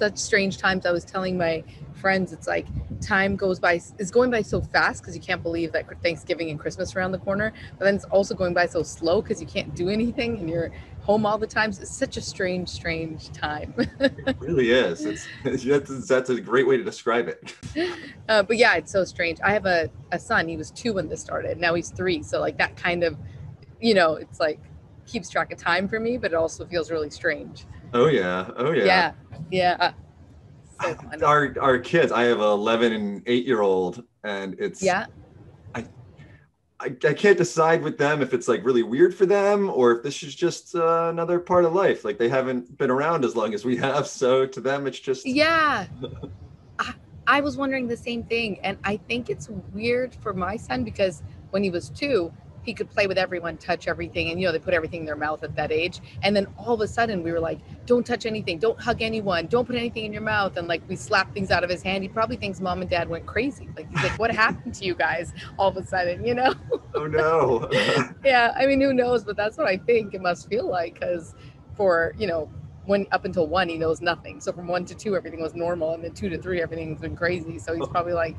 such strange times. I was telling my friends, it's like time goes by, it's going by so fast because you can't believe that Thanksgiving and Christmas around the corner, but then it's also going by so slow because you can't do anything and you're home all the time. So it's such a strange time. It really is. That's a great way to describe it. But yeah, it's so strange. I have a son. He was 2 when this started. Now he's 3. So like that kind of, you know, it's like keeps track of time for me, but it also feels really strange. Oh yeah. Oh yeah. Yeah. Yeah. So our kids, I have an 11 and 8-year-old, and it's, yeah, I can't decide with them if it's like really weird for them or if this is just another part of life. Like they haven't been around as long as we have. So to them, it's just, yeah. I was wondering the same thing. And I think it's weird for my son because when he was 2, he could play with everyone, touch everything. And, you know, they put everything in their mouth at that age. And then all of a sudden we were like, don't touch anything. Don't hug anyone. Don't put anything in your mouth. And like, we slapped things out of his hand. He probably thinks mom and dad went crazy. Like, he's like, what happened to you guys all of a sudden, you know? Oh no. Yeah. I mean, who knows, but that's what I think it must feel like. 'Cause for, you know, when up until 1, he knows nothing. So from 1 to 2, everything was normal. And then 2 to 3, everything's been crazy. So he's probably like,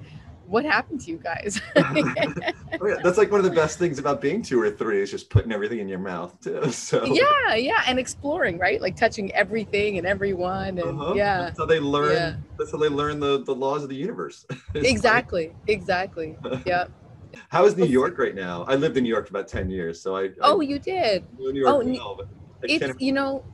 what happened to you guys? Oh, yeah. That's like one of the best things about being 2 or 3 is just putting everything in your mouth too. So yeah, yeah, and exploring, right? Like touching everything and everyone, and yeah. That's how they learn. Yeah. That's how they learn the laws of the universe. Exactly. Like... Exactly. Yeah. How is New York right now? I lived in New York for about 10 years, so I. Oh, you did. New York well, but I it's can't... you know.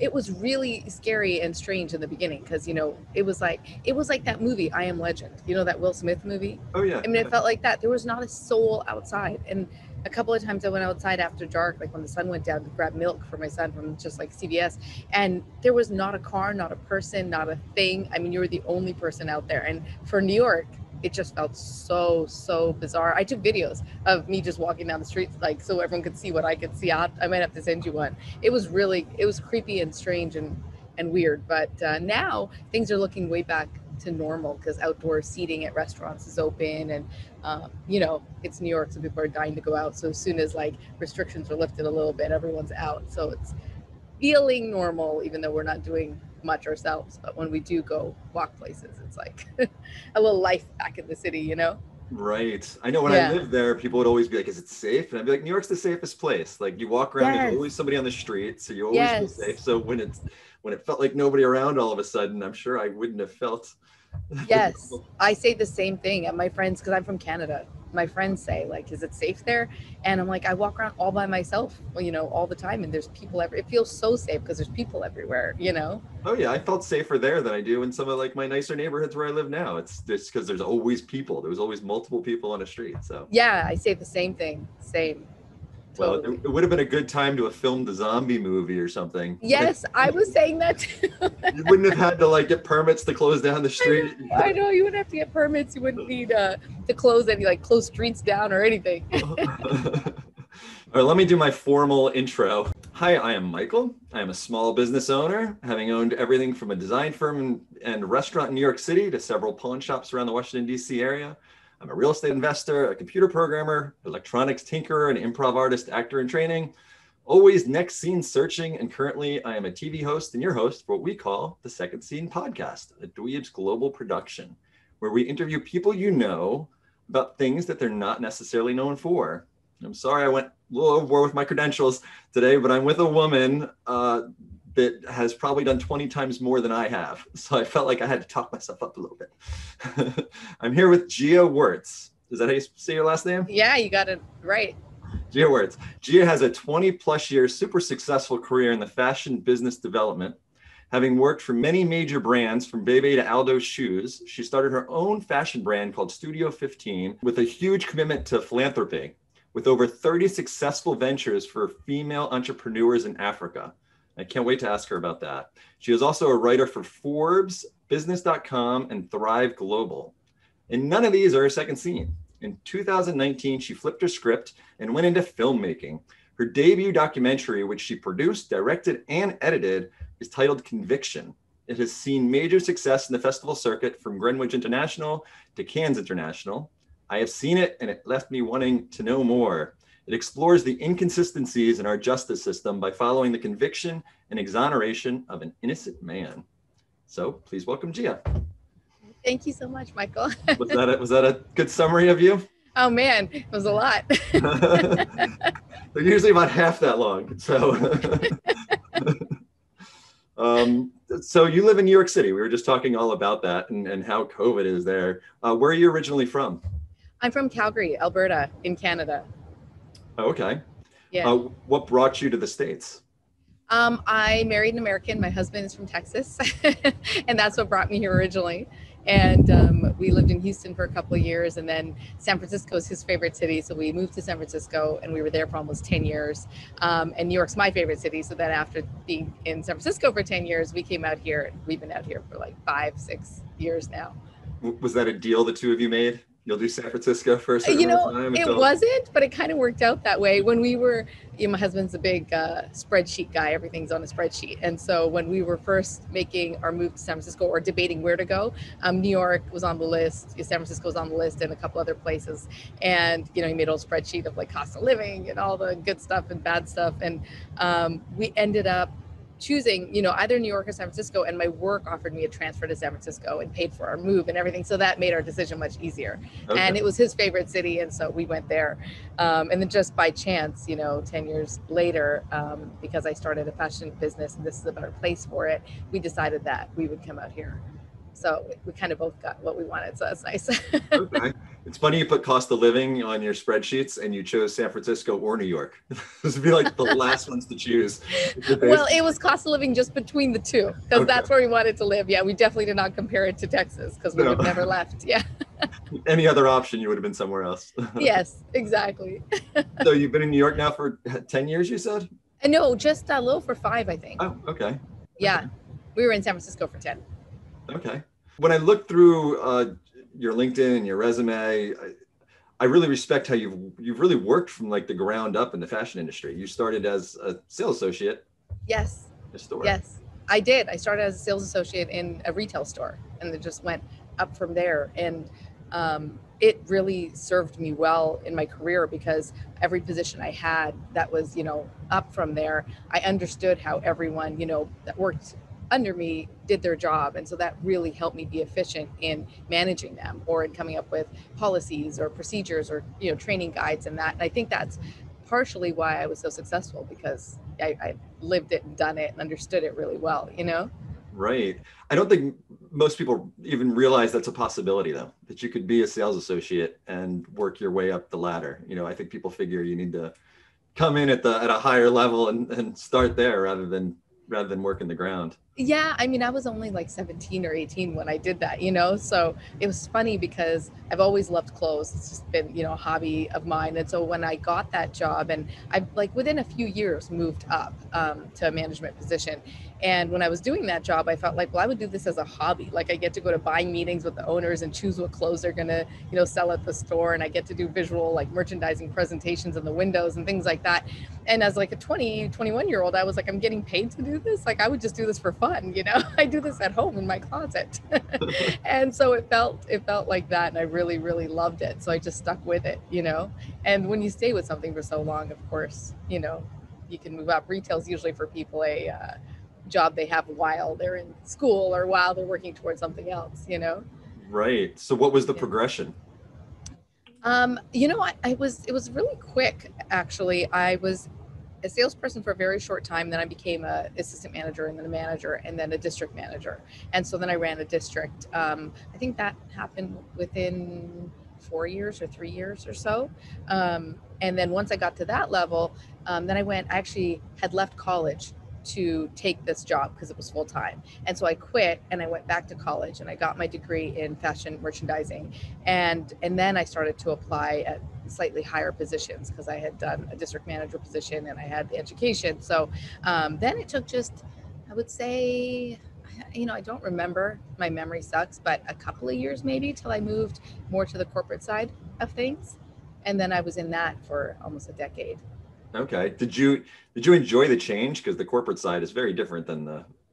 It was really scary and strange in the beginning because, you know, it was like that movie, I Am Legend, you know, that Will Smith movie. Oh, yeah. I mean, it felt like that. There was not a soul outside. And a couple of times I went outside after dark, like when the sun went down to grab milk for my son from just like CVS. And there was not a car, not a person, not a thing. I mean, you were the only person out there. And for New York, it just felt so bizarre. I took videos of me just walking down the street, like so everyone could see what I could see. I might have to send you one. It was creepy and strange and weird. But now things are looking way back to normal because outdoor seating at restaurants is open, and you know, it's New York, so people are dying to go out. So as soon as like restrictions are lifted a little bit, everyone's out. So it's feeling normal, even though we're not doing much ourselves, but when we do go walk places, it's like a little life back in the city, you know? Right. I know when I lived there, people would always be like, is it safe? And I'd be like, New York's the safest place. Like you walk around, there's always somebody on the street, so you always feel safe. So when it felt like nobody around all of a sudden, I'm sure I wouldn't have felt. Yes. I say the same thing. And my friends, because I'm from Canada, my friends say like, is it safe there? And I'm like, I walk around all by myself, you know, all the time. And there's people everywhere. It feels so safe because there's people everywhere, you know? Oh yeah. I felt safer there than I do in some of like my nicer neighborhoods where I live now. It's just because there's always people. There was always multiple people on a street. So yeah, I say the same thing. Same. Well, totally. It would have been a good time to have filmed a zombie movie or something. Yes, I was saying that too. You wouldn't have had to like get permits to close down the street. I know, you wouldn't have to get permits. You wouldn't need to close any like close streets down or anything. All right, let me do my formal intro. Hi, I am Michael. I am a small business owner, having owned everything from a design firm and restaurant in New York City to several pawn shops around the Washington, D.C. area. I'm a real estate investor, a computer programmer, electronics tinkerer, an improv artist, actor in training, always next scene searching. And currently I am a TV host and your host for what we call the Second Scene podcast, a Dweebs global production, where we interview people you know about things that they're not necessarily known for. I'm sorry I went a little overboard with my credentials today, but I'm with a woman that has probably done 20 times more than I have. So I felt like I had to talk myself up a little bit. I'm here with Jia Wertz. Is that how you say your last name? Yeah, you got it right. Jia Wertz. Jia has a 20-plus-year super successful career in the fashion business development. Having worked for many major brands from Bebe to Aldo Shoes, she started her own fashion brand called Studio 15 with a huge commitment to philanthropy, with over 30 successful ventures for female entrepreneurs in Africa. I can't wait to ask her about that. She is also a writer for Forbes, Business.com, and Thrive Global. And none of these are a second scene. In 2019, she flipped her script and went into filmmaking. Her debut documentary, which she produced, directed, and edited, is titled Conviction. It has seen major success in the festival circuit from Greenwich International to Cannes International. I have seen it, and it left me wanting to know more. It explores the inconsistencies in our justice system by following the conviction and exoneration of an innocent man. So please welcome Jia. Thank you so much, Michael. Was that a good summary of you? Oh man, it was a lot. They're usually about half that long. So, so you live in New York City. We were just talking all about that and how COVID is there. Where are you originally from? I'm from Calgary, Alberta, in Canada. Oh, okay. Yeah. What brought you to the States? I married an American. My husband is from Texas, and that's what brought me here originally. And we lived in Houston for a couple of years, and then San Francisco is his favorite city. So we moved to San Francisco and we were there for almost 10 years. And New York's my favorite city. So then after being in San Francisco for 10 years, we came out here. We've been out here for like 5-6 years now. Was that a deal the two of you made? You'll do San Francisco first. You know, time it wasn't, but it kind of worked out that way. When we were, you know, my husband's a big spreadsheet guy. Everything's on a spreadsheet. And so when we were first making our move to San Francisco or debating where to go, New York was on the list, San Francisco was on the list, and a couple other places. And, you know, he made a little spreadsheet of like cost of living and all the good stuff and bad stuff. And we ended up choosing, you know, either New York or San Francisco, and my work offered me a transfer to San Francisco and paid for our move and everything. So that made our decision much easier. Okay. And it was his favorite city, and so we went there. And then just by chance, you know, 10 years later, because I started a fashion business and this is a better place for it, we decided that we would come out here. So we kind of both got what we wanted, so that's nice. Okay. It's funny you put cost of living on your spreadsheets and you chose San Francisco or New York. This would be like the last ones to choose. Well, it was cost of living just between the two, because okay, that's where we wanted to live. Yeah, we definitely did not compare it to Texas, because we would have never left. Yeah. Any other option, you would have been somewhere else. Yes, exactly. So you've been in New York now for 10 years, you said? No, just a little for 5, I think. Oh, okay. Yeah, okay. We were in San Francisco for 10. Okay. When I look through your LinkedIn and your resume, I really respect how you've really worked from like the ground up in the fashion industry. You started as a sales associate. Yes. At a store. Yes, I did. I started as a sales associate in a retail store, and then just went up from there. And it really served me well in my career, because every position I had that was, you know, up from there, I understood how everyone, you know, that worked under me did their job. And so that really helped me be efficient in managing them, or in coming up with policies or procedures, or, you know, training guides and that. And I think that's partially why I was so successful, because I lived it and done it and understood it really well, you know? Right. I don't think most people even realize that's a possibility, though, that you could be a sales associate and work your way up the ladder. You know, I think people figure you need to come in at a higher level and start there rather than working the ground. Yeah, I mean, I was only like 17 or 18 when I did that, you know, so it was funny because I've always loved clothes. It's just been, you know, a hobby of mine. And so when I got that job, and I've like within a few years moved up to a management position. And when I was doing that job, I felt like, well, I would do this as a hobby. Like, I get to go to buying meetings with the owners and choose what clothes they're going to, you know, sell at the store. And I get to do visual, like, merchandising presentations in the windows and things like that. And as like a 21-year-old, I was like, I'm getting paid to do this. Like, I would just do this for fun, you know, I do this at home in my closet. And so it felt like that. And I really, really loved it. So I just stuck with it, you know, and when you stay with something for so long, of course, you know, you can move up. Retail's usually for people a, job they have while they're in school or while they're working towards something else, you know? Right. So what was the progression? You know, it was really quick, actually. I was a salesperson for a very short time. Then I became an assistant manager, and then a manager, and then a district manager. And so then I ran a district. I think that happened within 4 years or 3 years or so. And then once I got to that level, then I actually had left college to take this job because it was full time. And so I quit and I went back to college and I got my degree in fashion merchandising. And then I started to apply at slightly higher positions because I had done a district manager position and I had the education. So then it took just, I would say, you know, I don't remember, my memory sucks, but a couple of years maybe till I moved more to the corporate side of things. And then I was in that for almost a decade. Okay. Did you enjoy the change? Because the corporate side is very different than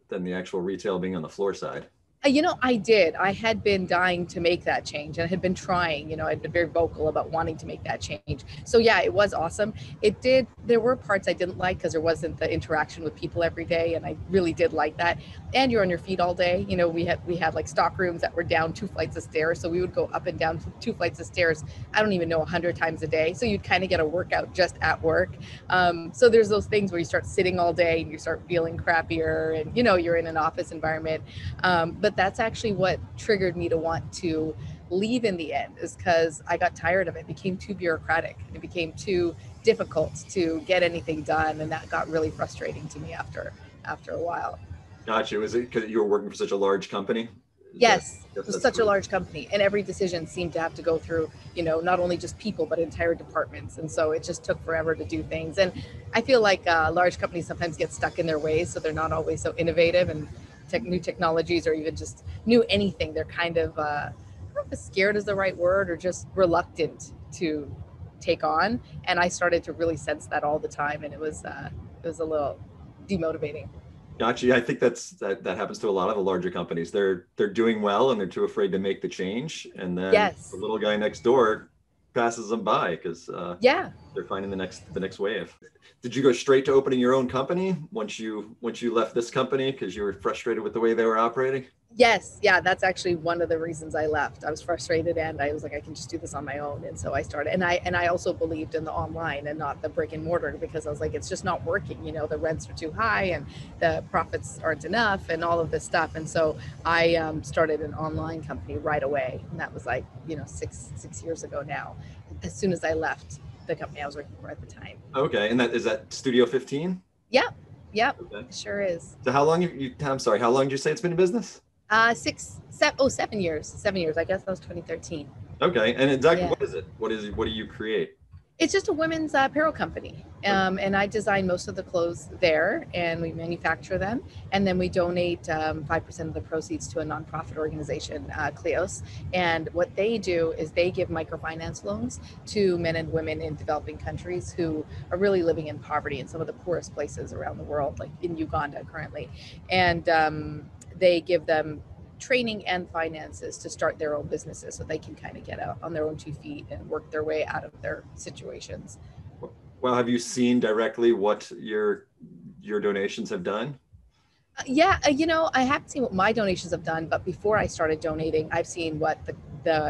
the actual retail being on the floor side. You know, I did. I had been dying to make that change and I had been trying, you know, I'd been very vocal about wanting to make that change. So yeah, it was awesome. It did. There were parts I didn't like because there wasn't the interaction with people every day. And I really did like that. And you're on your feet all day. You know, we had like stock rooms that were down 2 flights of stairs. So we would go up and down 2 flights of stairs. I don't even know 100 times a day. So you'd kind of get a workout just at work. So there's those things where you start sitting all day and you start feeling crappier and, you know, you're in an office environment. But that's actually what triggered me to want to leave in the end, is because I got tired of it. It became too bureaucratic. It became too difficult to get anything done. And that got really frustrating to me after a while. Gotcha. Was it because you were working for such a large company? Yes, it was such a large company. And every decision seemed to have to go through, you know, not only just people, but entire departments. And so it just took forever to do things. And I feel like large companies sometimes get stuck in their ways. So they're not always so innovative and new technologies or even just new anything. They're kind of, I don't know if scared is the right word, or just reluctant to take on. And I started to really sense that all the time. And it was a little demotivating. Gotcha. I think that happens to a lot of the larger companies. They're doing well and they're too afraid to make the change. And then yes, the little guy next door passes them by because they're finding the next wave. Did you go straight to opening your own company once you left this company because you were frustrated with the way they were operating? Yes. Yeah. That's actually one of the reasons I left. I was frustrated and I was like, I can just do this on my own. And so I started, and I also believed in the online and not the brick and mortar, because I was like, it's just not working. You know, the rents are too high and the profits aren't enough and all of this stuff. And so I started an online company right away. And that was like, you know, six years ago now, as soon as I left the company I was working for at the time. Okay. And is that Studio 15? Yep. Yep. Okay. It sure is. So how long did you say it's been in business? 7 years. 7 years. I guess that was 2013. Okay. And exactly, what is it? What do you create? It's just a women's apparel company. And I design most of the clothes there and we manufacture them. And then we donate 5% of the proceeds to a nonprofit organization, Clios. And what they do is they give microfinance loans to men and women in developing countries who are really living in poverty in some of the poorest places around the world, like in Uganda currently. And they give them training and finances to start their own businesses so they can kind of get out on their own 2 feet and work their way out of their situations. Well, have you seen directly what your donations have done? You know, I haven't seen what my donations have done, but before I started donating, I've seen what the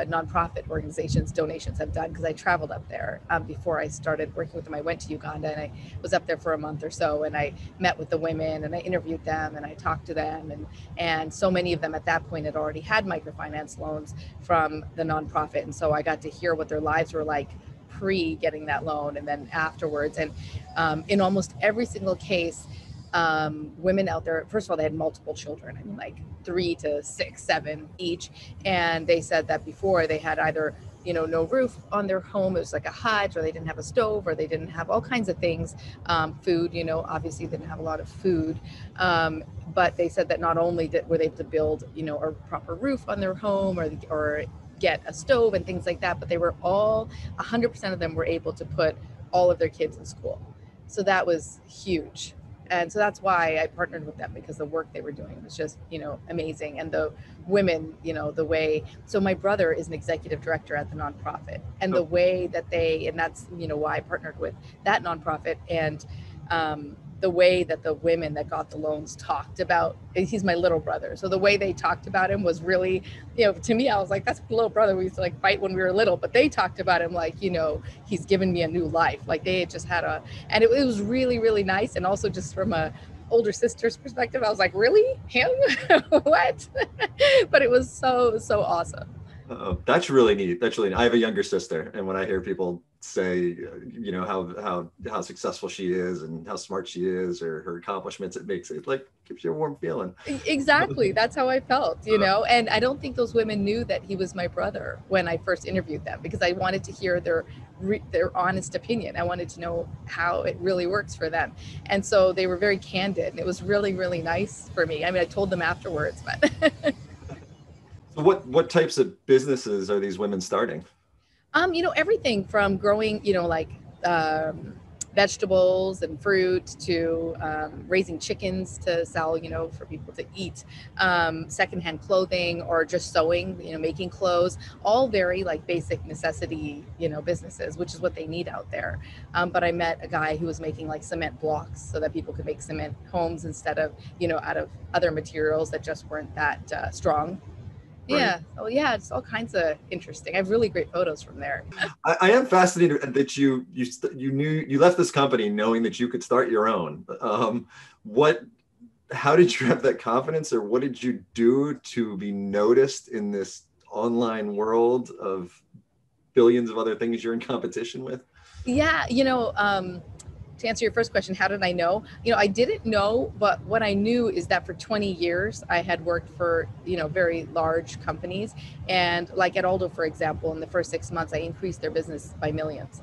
nonprofit organizations' donations have done, because I traveled up there before I started working with them. I went to Uganda and I was up there for a month or so, and I met with the women and I interviewed them and I talked to them, and so many of them at that point had already had microfinance loans from the nonprofit, and so I got to hear what their lives were like pre getting that loan and then afterwards. And in almost every single case, women out there, first of all, they had multiple children, I mean, like 3 to 6, 7 each. And they said that before they had either, you know, no roof on their home, it was like a hutch, or they didn't have a stove, or they didn't have all kinds of things, food, you know, obviously didn't have a lot of food. But they said that not only were they able to build, you know, a proper roof on their home or get a stove and things like that, but they were all, 100% of them were able to put all of their kids in school. So that was huge. And so that's why I partnered with them, because the work they were doing was just, you know, amazing. And the women, you know, the way, so my brother is an executive director at the nonprofit, and the way that they, and that's, you know, why I partnered with that nonprofit, and the way that the women that got the loans talked about, he's my little brother. So the way they talked about him was really, you know, to me, I was like, that's my little brother. We used to like fight when we were little, but they talked about him like, you know, he's given me a new life. Like they had just had and it was really, really nice. And also just from a older sister's perspective, I was like, really? Him? What? But it was so awesome. Uh-oh. That's really neat. That's really neat. I have a younger sister, and when I hear people say, you know, how successful she is and how smart she is, or her accomplishments, it like gives you a warm feeling. Exactly. That's how I felt, you know, and I don't think those women knew that he was my brother when I first interviewed them, because I wanted to hear their honest opinion. I wanted to know how it really works for them. And so they were very candid, and it was really, really nice for me. I mean, I told them afterwards, but so what types of businesses are these women starting? You know, everything from growing, you know, like vegetables and fruit to raising chickens to sell, you know, for people to eat, secondhand clothing, or just sewing, you know, making clothes, all very like basic necessity, you know, businesses, which is what they need out there. But I met a guy who was making like cement blocks so that people could make cement homes instead of, you know, out of other materials that just weren't that strong. Right. Yeah. Oh, yeah. It's all kinds of interesting. I have really great photos from there. I am fascinated that you left this company knowing that you could start your own. How did you have that confidence, or what did you do to be noticed in this online world of billions of other things you're in competition with? Yeah. You know, to answer your first question, how did I know? You know, I didn't know, but what I knew is that for 20 years, I had worked for, you know, very large companies. And like at Aldo, for example, in the first 6 months, I increased their business by millions,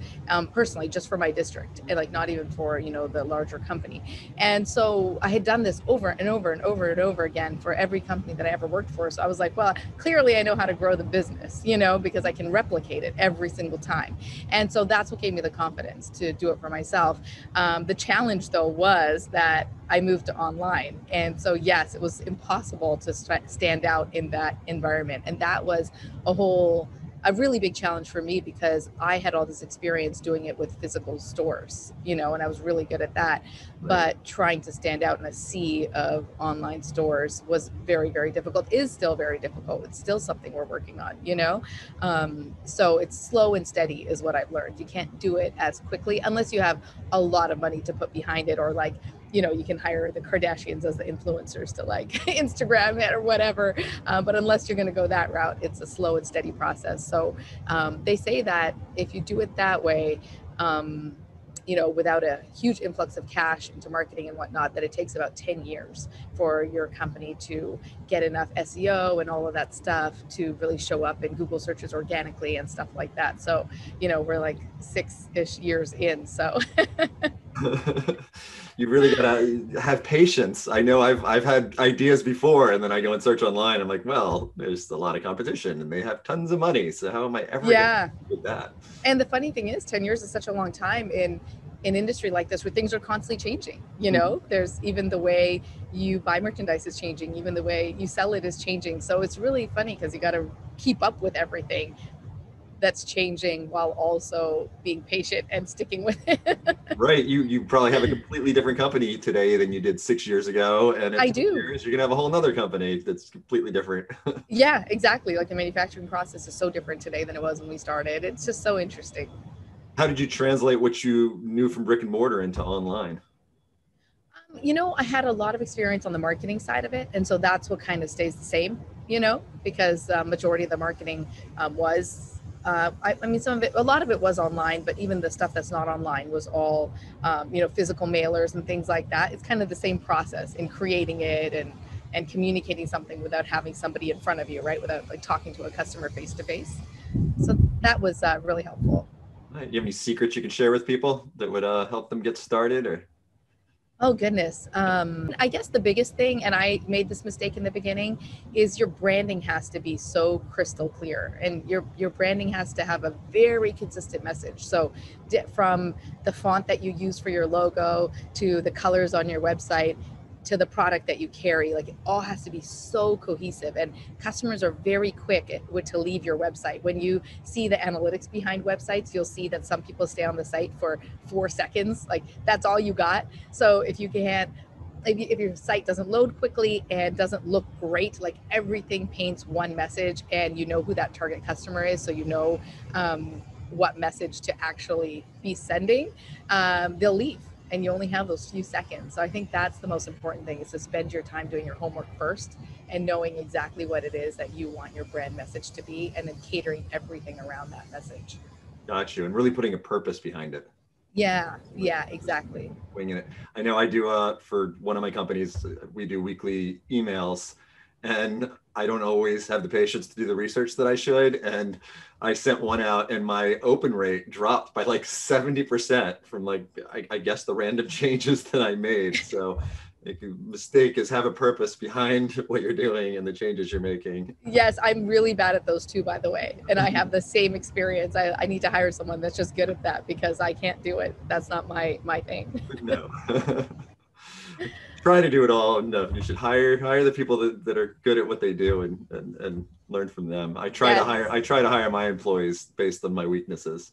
personally, just for my district, and like not even for, you know, the larger company. And so I had done this over and over and over and over again for every company that I ever worked for. So I was like, well, clearly I know how to grow the business, you know, because I can replicate it every single time. And so that's what gave me the confidence to do it for myself. The challenge, though, was that I moved to online. And so, yes, it was impossible to stand out in that environment. And that was a really big challenge for me, because I had all this experience doing it with physical stores, you know, and I was really good at that. Right. But trying to stand out in a sea of online stores was very, very difficult. Is still very difficult. It's still something we're working on, you know. So it's slow and steady is what I've learned. You can't do it as quickly unless you have a lot of money to put behind it, or like, you know, you can hire the Kardashians as the influencers to like Instagram it or whatever. But unless you're going to go that route, it's a slow and steady process. So they say that if you do it that way, you know, without a huge influx of cash into marketing and whatnot, that it takes about 10 years for your company to get enough SEO and all of that stuff to really show up in Google searches organically and stuff like that. So, you know, we're like 6-ish years in, so. You really gotta have patience. I know I've had ideas before, and then I go and search online. I'm like, well, there's a lot of competition and they have tons of money. So how am I ever gonna do that? And the funny thing is, 10 years is such a long time in an industry like this where things are constantly changing, you know. Mm-hmm. There's even the way you buy merchandise is changing, even the way you sell it is changing. So it's really funny because you gotta keep up with everything that's changing while also being patient and sticking with it. Right. You probably have a completely different company today than you did 6 years ago. And in 2 years, you're going to have a whole nother company that's completely different. Yeah, exactly. Like the manufacturing process is so different today than it was when we started. It's just so interesting. How did you translate what you knew from brick and mortar into online? You know, I had a lot of experience on the marketing side of it. And so that's what kind of stays the same, you know, because majority of the marketing was I mean, a lot of it was online, but even the stuff that's not online was all, you know, physical mailers and things like that. It's kind of the same process in creating it and communicating something without having somebody in front of you, right? Without like talking to a customer face to face. So that was really helpful. All right. You have any secrets you can share with people that would help them get started, or? Oh, goodness. I guess the biggest thing, and I made this mistake in the beginning, is your branding has to be so crystal clear, and your branding has to have a very consistent message. So from the font that you use for your logo to the colors on your website, to the product that you carry, like it all has to be so cohesive. And customers are very quick to leave your website. When you see the analytics behind websites, you'll see that some people stay on the site for 4 seconds. Like that's all you got. So if you can't, if your site doesn't load quickly and doesn't look great, like everything paints one message, and you know who that target customer is. So you know what message to actually be sending, they'll leave. And you only have those few seconds. So I think that's the most important thing, is to spend your time doing your homework first and knowing exactly what it is that you want your brand message to be, and then catering everything around that message. Got you. And really putting a purpose behind it. Yeah. Yeah, exactly. Winging it. I know I do, for one of my companies, we do weekly emails, and I don't always have the patience to do the research that I should. And I sent one out, and my open rate dropped by like 70% from like, I guess the random changes that I made. So mistake is have a purpose behind what you're doing and the changes you're making. Yes, I'm really bad at those two, by the way. And I have the same experience. I need to hire someone that's just good at that because I can't do it. That's not my thing. No. Try to do it all. No, you should hire the people that are good at what they do and learn from them. I try to hire my employees based on my weaknesses.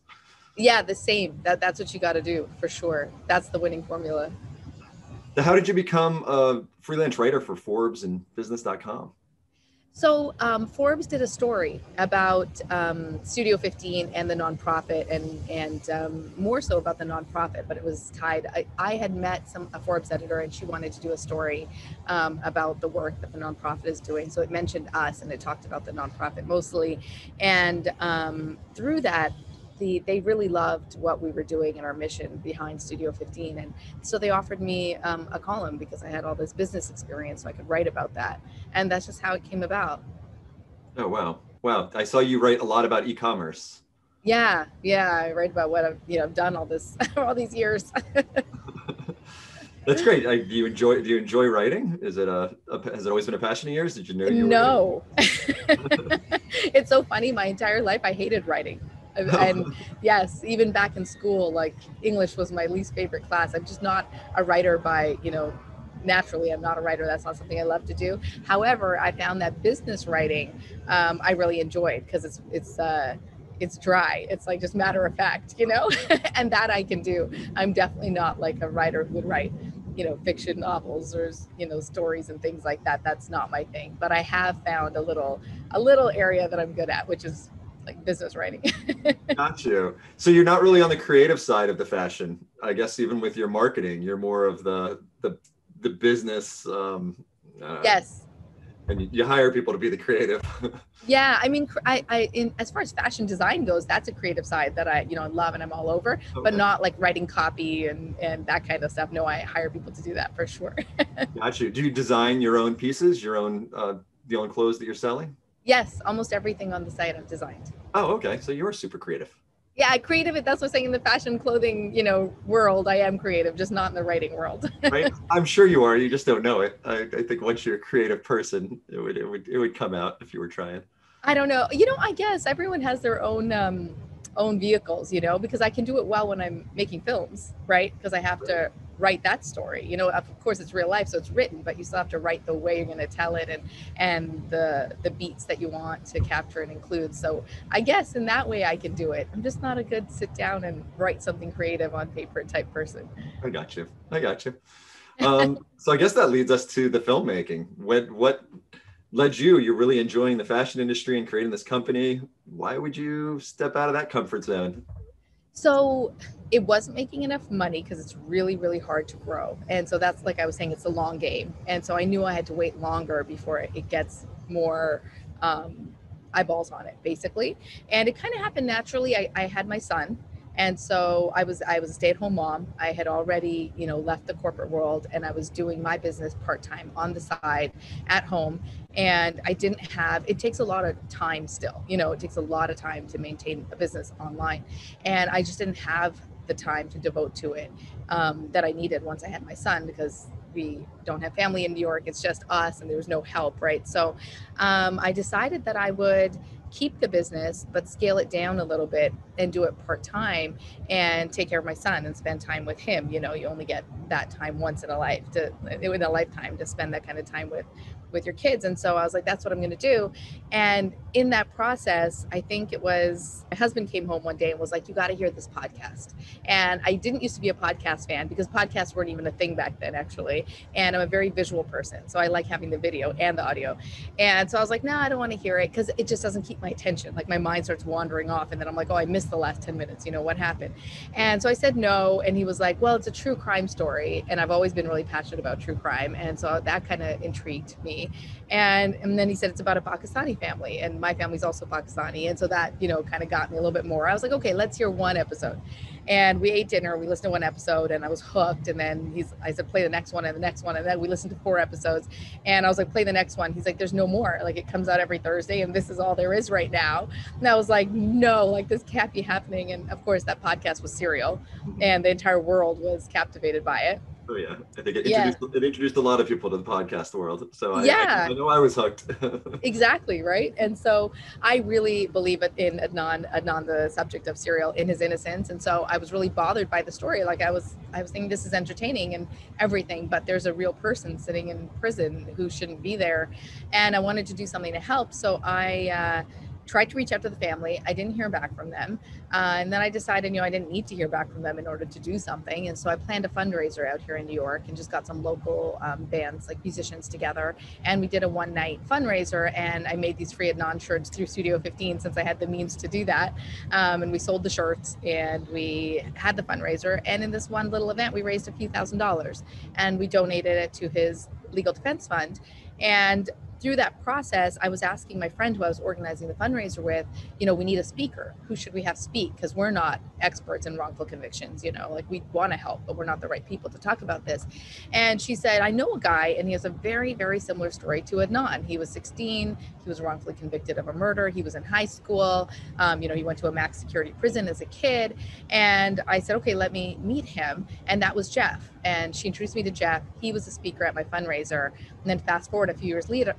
Yeah, the same. That's what you got to do for sure. That's the winning formula. How did you become a freelance writer for Forbes and Business.com? So Forbes did a story about Studio 15 and the nonprofit, and more so about the nonprofit, but it was tied. I had met a Forbes editor, and she wanted to do a story about the work that the nonprofit is doing. So it mentioned us, and it talked about the nonprofit mostly. And through that, they really loved what we were doing and our mission behind Studio 15. And so they offered me a column because I had all this business experience, so I could write about that. And that's just how it came about. Oh, wow. Wow. I saw you write a lot about e-commerce. Yeah. Yeah. I write about what I've done all these years. That's great. Do you enjoy writing? Is it has it always been a passion of yours? Did you know? No. It's so funny. My entire life, I hated writing. And yes, even back in school, like English was my least favorite class. I'm just not a writer naturally. I'm not a writer. That's not something I love to do. However, I found that business writing, I really enjoyed because it's dry. It's like just matter of fact, and that I can do. I'm definitely not like a writer who would write, fiction novels or, stories and things like that. That's not my thing, but I have found a little area that I'm good at, which is like business writing. Got you. So you're not really on the creative side of the fashion, I guess. Even with your marketing, you're more of the business. Yes. And you hire people to be the creative. Yeah, I mean, as far as fashion design goes, that's a creative side that I love and I'm all over. Okay. But not like writing copy and that kind of stuff. No, I hire people to do that for sure. Got you. Do you design your own pieces, your own clothes that you're selling? Yes, almost everything on the site I've designed. Oh, okay. So you're super creative. Yeah, creative. That's what I'm saying. In the fashion clothing, world, I am creative, just not in the writing world. Right. I'm sure you are. You just don't know it. I think once you're a creative person, it would come out if you were trying. I don't know. I guess everyone has their own vehicles, because I can do it well when I'm making films, right? Because I have to write that story. Of course it's real life, so it's written, but you still have to write the way you're going to tell it and the beats that you want to capture and include. So I guess in that way I can do it. I'm just not a good sit down and write something creative on paper type person. I got you. So I guess that leads us to the filmmaking. What led you? You're really enjoying the fashion industry and creating this company. Why would you step out of that comfort zone? So it wasn't making enough money because it's really, really hard to grow. And so that's, like I was saying, it's a long game. And so I knew I had to wait longer before it gets more eyeballs on it, basically. And it kind of happened naturally. I had my son. And so I was a stay-at-home mom. I had already, left the corporate world, and I was doing my business part-time on the side at home. And I didn't have, it takes a lot of time still, it takes a lot of time to maintain a business online. And I just didn't have the time to devote to it that I needed once I had my son, because we don't have family in New York. It's just us, and there was no help, right? So I decided that I would keep the business, but scale it down a little bit and do it part-time and take care of my son and spend time with him. You only get that time once in a lifetime to spend that kind of time with your kids. And so I was like, that's what I'm going to do. And in that process, I think it was my husband came home one day and was like, you got to hear this podcast. And I didn't used to be a podcast fan because podcasts weren't even a thing back then, actually. And I'm a very visual person. So I like having the video and the audio. And so I was like, no, I don't want to hear it because it just doesn't keep my attention. Like my mind starts wandering off and then I'm like, oh, I missed the last 10 minutes. What happened? And so I said no. And he was like, well, it's a true crime story. And I've always been really passionate about true crime. And so that kind of intrigued me. And then he said, it's about a Pakistani family, and my family's also Pakistani. And so that, kind of got me a little bit more. I was like, okay, let's hear one episode. And we ate dinner, we listened to one episode, and I was hooked. And then I said, play the next one and the next one. And then we listened to 4 episodes, and I was like, play the next one. He's like, there's no more. Like, it comes out every Thursday, and this is all there is right now. And I was like, no, like this can't be happening. And of course that podcast was Serial, and the entire world was captivated by it. Oh yeah, I think it introduced a lot of people to the podcast world. So I know I was hooked. Exactly, right? And so I really believe in Adnan, the subject of Serial, in his innocence. And so I was really bothered by the story. Like I was thinking this is entertaining and everything, but there's a real person sitting in prison who shouldn't be there. And I wanted to do something to help. So I tried to reach out to the family. I didn't hear back from them. And then I decided, I didn't need to hear back from them in order to do something. And so I planned a fundraiser out here in New York and just got some local bands, like musicians together. And we did a one night fundraiser, and I made these free Adnan shirts through Studio 15 since I had the means to do that. And we sold the shirts and we had the fundraiser. And in this one little event, we raised a few $1,000 and we donated it to his legal defense fund. And through that process, I was asking my friend who I was organizing the fundraiser with, we need a speaker. Who should we have speak? Because we're not experts in wrongful convictions, like we want to help, but we're not the right people to talk about this. And she said, I know a guy, and he has a very, very similar story to Adnan. He was 16. He was wrongfully convicted of a murder. He was in high school. He went to a max security prison as a kid. And I said, okay, let me meet him. And that was Jeff. And she introduced me to Jeff. He was a speaker at my fundraiser. And then fast forward a few years later,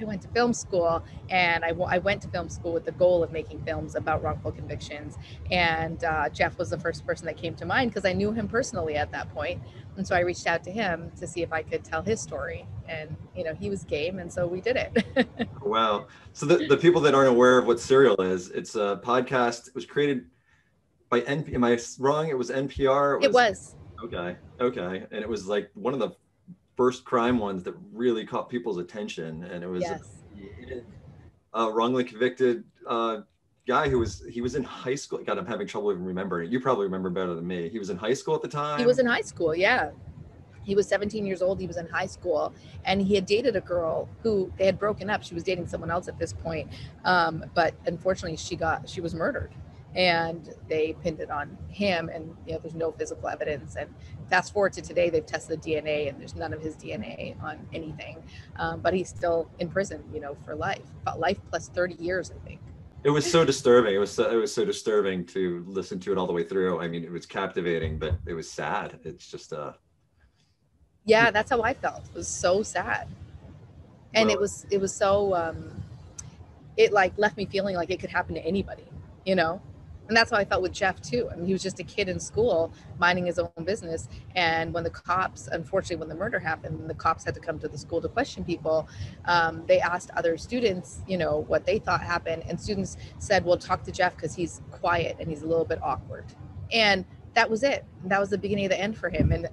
I went to film school, and I went to film school with the goal of making films about wrongful convictions. And Jeff was the first person that came to mind because I knew him personally at that point. And so I reached out to him to see if I could tell his story. And, he was game. And so we did it. Wow. So the people that aren't aware of what Serial is, it's a podcast. It was created by NPR. Am I wrong? It was NPR? It was. Okay. And it was like one of the first crime ones that really caught people's attention, and it was a wrongly convicted guy who was in high school. God, I'm having trouble even remembering it. You probably remember better than me. He was in high school at the time. He was in high school, yeah. He was 17 years old. He was in high school, and he had dated a girl who they had broken up. She was dating someone else at this point, but unfortunately, she was murdered. And they pinned it on him, and there's no physical evidence. And fast forward to today, they've tested the DNA, and there's none of his DNA on anything. But he's still in prison, for life. About life plus 30 years, I think. It was so disturbing. It was so disturbing to listen to it all the way through. I mean, it was captivating, but it was sad. It's just yeah, that's how I felt. It was so sad, and well, it was so it like left me feeling like it could happen to anybody, And that's how I felt with Jeff too. I mean, he was just a kid in school minding his own business. And when the cops, unfortunately, when the murder happened, when the cops had to come to the school to question people, they asked other students, what they thought happened. And students said, well, talk to Jeff because he's quiet and he's a little bit awkward. And that was it. That was the beginning of the end for him. And,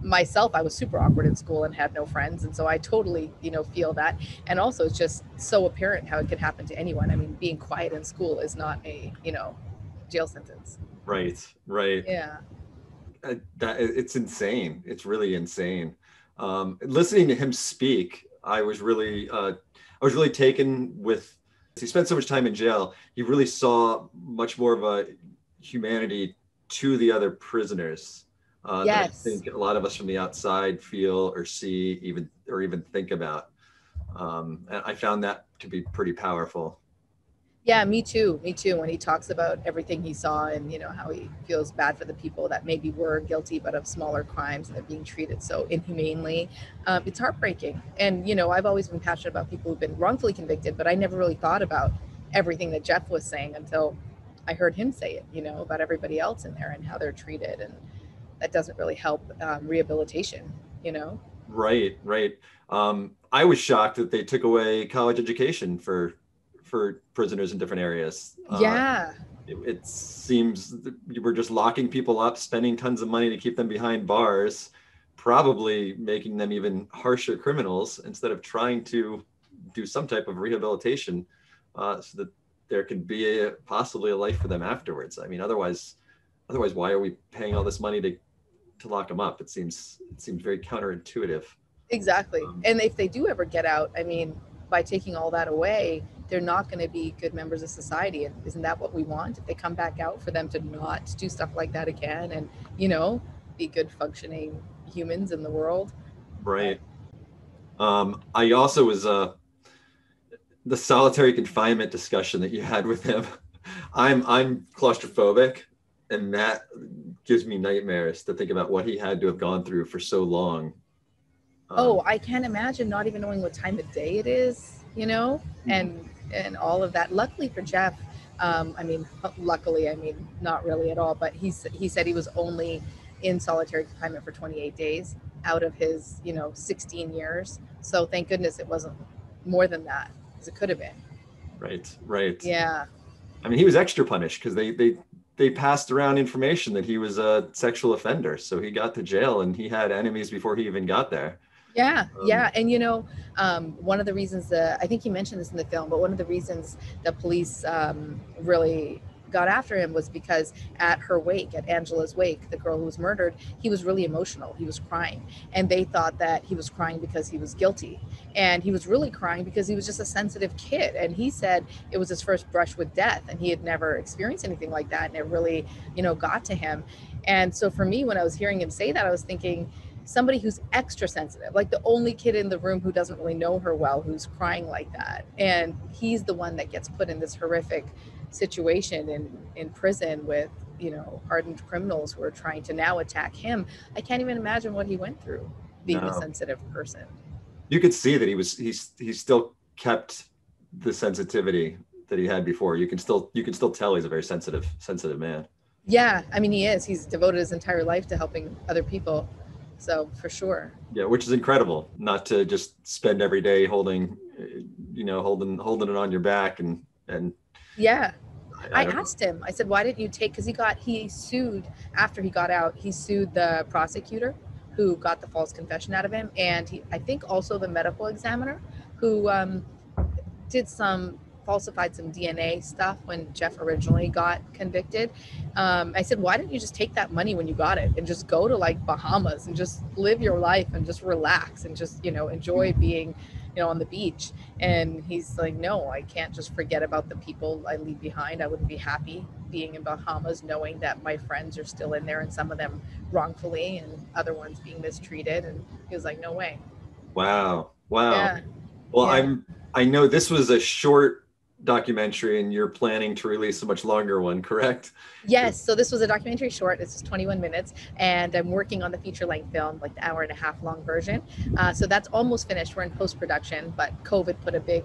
myself, I was super awkward in school and had no friends. And so I totally, feel that. And also it's just so apparent how it could happen to anyone. I mean, being quiet in school is not a, jail sentence. Right. Yeah. It's insane. It's really insane. Listening to him speak, I was really taken with, he spent so much time in jail. He really saw much more of a humanity to the other prisoners that I think a lot of us from the outside feel or see or even think about. And I found that to be pretty powerful. Yeah, me too. When he talks about everything he saw and, how he feels bad for the people that maybe were guilty, but of smaller crimes, and they're being treated so inhumanely, it's heartbreaking. And, I've always been passionate about people who've been wrongfully convicted, but I never really thought about everything that Jeff was saying until I heard him say it, about everybody else in there and how they're treated. And that doesn't really help rehabilitation, Right. I was shocked that they took away college education for prisoners in different areas. It seems you were just locking people up, spending tons of money to keep them behind bars, probably making them even harsher criminals instead of trying to do some type of rehabilitation so that there could be possibly a life for them afterwards. I mean, otherwise, why are we paying all this money to lock them up? It seems very counterintuitive. Exactly. And if they do ever get out, I mean, by taking all that away, they're not going to be good members of society. And isn't that what we want? If they come back out, for them to not do stuff like that again and, be good functioning humans in the world. Right. I also was the solitary confinement discussion that you had with him. I'm claustrophobic. And that gives me nightmares to think about what he had to have gone through for so long. Oh, I can't imagine not even knowing what time of day it is, you know, and all of that. Luckily for Jeff, not really at all, but he said he was only in solitary confinement for 28 days out of his, 16 years. So thank goodness it wasn't more than that, because it could have been. Right. Yeah. I mean, he was extra punished because they passed around information that he was a sexual offender. So he got to jail and he had enemies before he even got there. Yeah. And one of the reasons that, I think he mentioned this in the film, but one of the reasons the police really got after him was because at her wake, at Angela's wake, the girl who was murdered, he was really emotional. He was crying. And they thought that he was crying because he was guilty. And he was really crying because he was just a sensitive kid. And he said it was his first brush with death and he had never experienced anything like that. And it really, got to him. And so for me, when I was hearing him say that, I was thinking, somebody who's extra sensitive, like the only kid in the room who doesn't really know her well, who's crying like that. And he's the one that gets put in this horrific situation in prison with, hardened criminals who are trying to now attack him. I can't even imagine what he went through being a sensitive person. You could see that he still kept the sensitivity that he had before. You can still tell he's a very sensitive man. Yeah. I mean, he is. He's devoted his entire life to helping other people. So for sure. Yeah, which is incredible. Not to just spend every day holding it on your back and. Yeah, I asked him. I said, "Why didn't you take?" Because he sued after he got out. He sued the prosecutor who got the false confession out of him, and I think also the medical examiner who falsified some DNA stuff when Jeff originally got convicted. I said, why didn't you just take that money when you got it and just go to Bahamas and just live your life and just relax and just, enjoy being, on the beach. And he's like, no, I can't just forget about the people I leave behind. I wouldn't be happy being in Bahamas, knowing that my friends are still in there and some of them wrongfully and other ones being mistreated. And he was like, no way. Wow. Yeah. Well, yeah. I know this was a short documentary and you're planning to release a much longer one, correct? Yes. So this was a documentary short. It's just 21 minutes and I'm working on the feature length film, the hour and a half long version. So that's almost finished. We're in post-production, but COVID put a big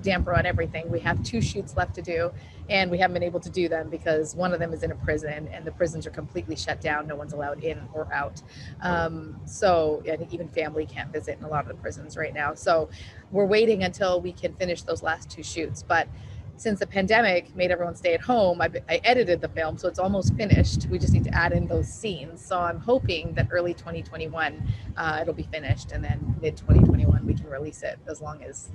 damper on everything. We have 2 shoots left to do and we haven't been able to do them because one of them is in a prison and the prisons are completely shut down. No one's allowed in or out. So and even family can't visit in a lot of the prisons right now. So we're waiting until we can finish those last 2 shoots. But since the pandemic made everyone stay at home, I edited the film, so it's almost finished. We just need to add in those scenes. So I'm hoping that early 2021, it'll be finished. And then mid 2021, we can release it as long as,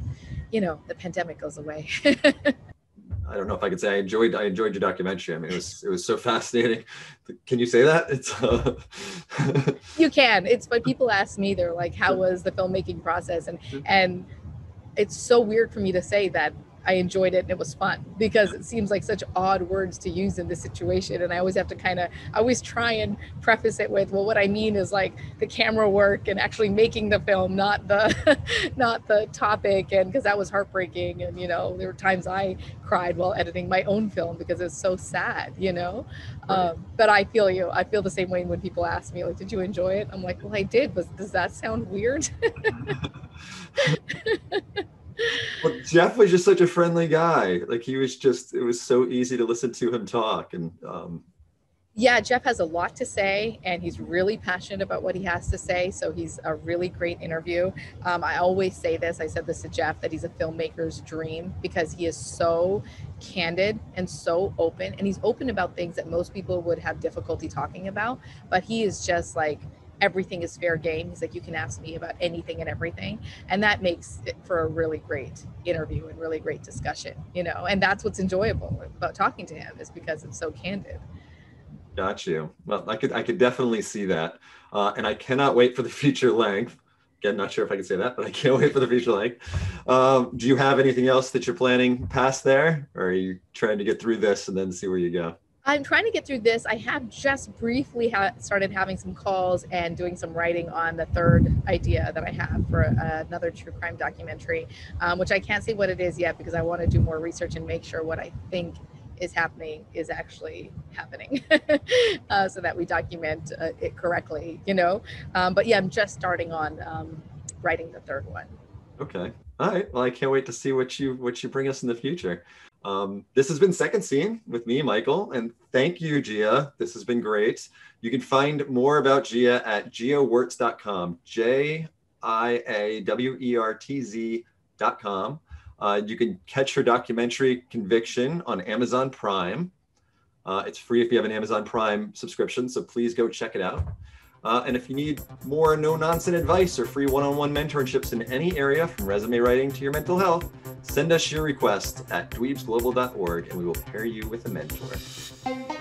the pandemic goes away. I don't know if I could say I enjoyed your documentary. I mean, it was so fascinating. Can you say that? It's You can. It's when people ask me, they're like, how was the filmmaking process? And it's so weird for me to say that I enjoyed it and it was fun because it seems like such odd words to use in this situation. And I always have to try and preface it with, well, what I mean is the camera work and actually making the film, not the topic. And because that was heartbreaking. And, there were times I cried while editing my own film because it's so sad, Right. But I feel you. I feel the same way when people ask me, did you enjoy it? I'm like, well, I did. But does that sound weird? Well, Jeff was just such a friendly guy. It was so easy to listen to him talk. And yeah, Jeff has a lot to say and he's really passionate about what he has to say. So he's a really great interview. I always say this, I said this to Jeff, that he's a filmmaker's dream because he is so candid and so open. And he's open about things that most people would have difficulty talking about, but he is just everything is fair game. He's like, you can ask me about anything and everything. And that makes it for a really great interview and really great discussion, and that's what's enjoyable about talking to him is because it's so candid. Got you. Well, I could definitely see that. And I cannot wait for the feature length. Again, not sure if I can say that, but I can't wait for the feature length. Do you have anything else that you're planning past there? Or are you trying to get through this and then see where you go? I'm trying to get through this. I have just briefly started having some calls and doing some writing on the third idea that I have for another true crime documentary, which I can't say what it is yet because I want to do more research and make sure what I think is happening is actually happening, so that we document it correctly, you know? But yeah, I'm just starting on writing the third one. Okay. All right. Well, I can't wait to see what you bring us in the future. This has been Second Scene with me, Michael, and thank you, Jia. This has been great. You can find more about Jia at GiaWertz.com, JiaWertz.com. You can catch her documentary Conviction on Amazon Prime. It's free if you have an Amazon Prime subscription, so please go check it out. And if you need more no-nonsense advice or free one-on-one mentorships in any area, from resume writing to your mental health, send us your request at dweebsglobal.org and we will pair you with a mentor.